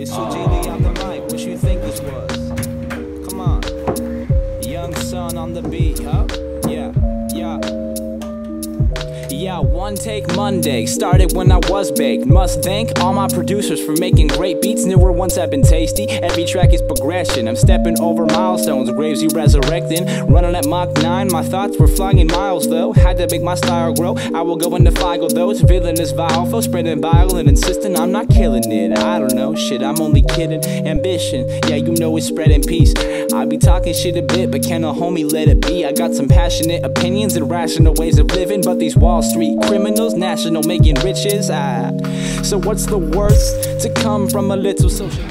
It's OGB on the mic, what you think this was? Come on. Young son on the beat, huh? Yeah, yeah. Yeah, one take Monday, started when I was baked. Must thank all my producers for making great beats. Newer ones have been tasty, every track is progression. I'm stepping over milestones, graves you resurrecting. Running at Mach 9, my thoughts were flying in miles though. Had to make my style grow, I will go and defy those. Villainous vile foe, spreading bile and insisting I'm not killing it. I don't know, shit, I'm only kidding. Ambition, yeah, you know it's spreading peace. I be talking shit a bit, but can a homie let it be? I got some passionate opinions and rational ways of living, but these walls Street criminals, national, making riches. So what's the worst to come from a little social?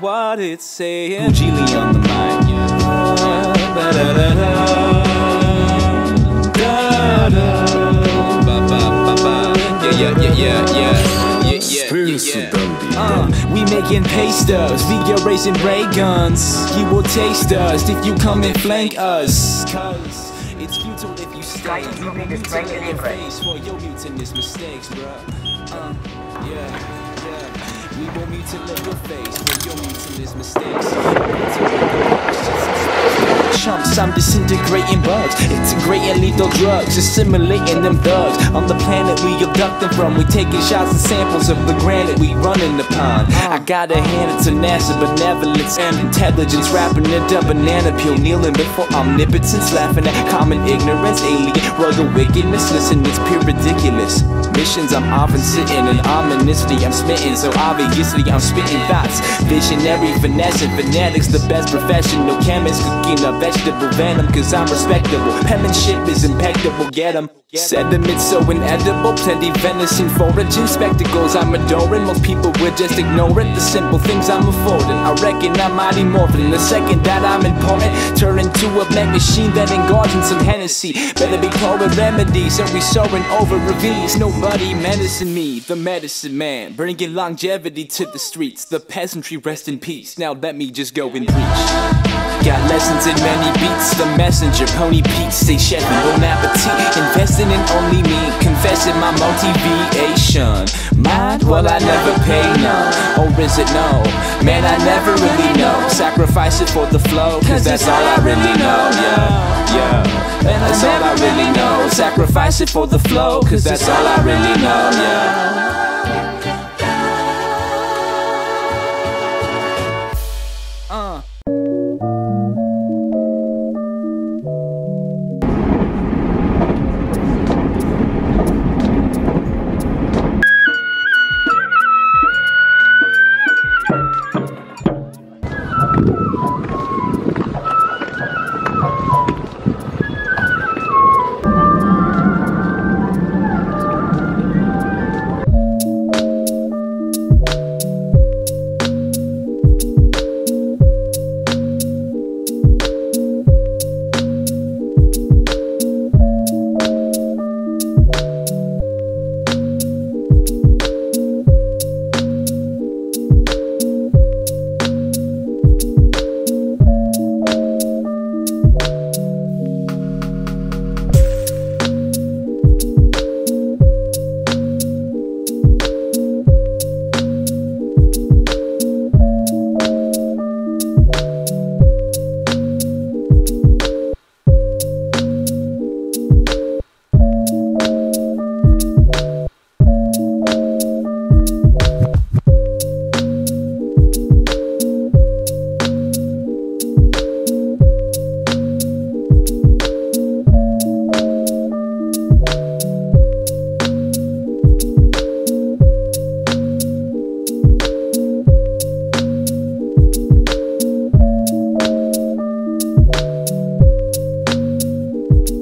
What it's saying, Gilly on the mic, we making pastas, we are raising ray guns. He will taste us if you come and flank us, cause it's futile if you stay. You'll be distracted in face for your mutinous mistakes, bruh. Yeah. We will mutilate your face, but you'll mutilate his mistakes. chumps, I'm disintegrating bugs, integrating lethal drugs, assimilating them thugs. On the planet we abducting from, we taking shots and samples of the granite we running upon. I gotta hand it to NASA, benevolence and intelligence, wrapping it up, banana peel, kneeling before omnipotence, laughing at common ignorance, alien rugged wickedness. Listen, it's pure ridiculous missions I'm often sitting, and ominously I'm smitten, so obviously I'm spitting thoughts, visionary finesse and fanatics, the best professional chemist, cooking a vegetable venom, cause I'm respectable, penmanship is impeccable, get 'em. Sediments so inedible, plenty venison foraging, spectacles I'm adoring, most people would just ignore it, the simple things I'm affording, I reckon I'm mighty morphin', the second that I'm important, turn into a mech machine that engorges in some Hennessy, better be pouring remedies, and we soaring over ravines, nobody menacing me, the medicine man, bringing longevity to the streets, the peasantry rest in peace, now let me just go and preach. Got lessons in many beats, the messenger, pony peaks, say chef and bon appetit, investing in only me, confessing my motivation. Mind? Well I never pay none, or is it no? Man I never really know, sacrifice it for the flow, cause that's all I really know, yeah, yeah. And that's all I really know, sacrifice it for the flow, cause that's all I really know, yeah.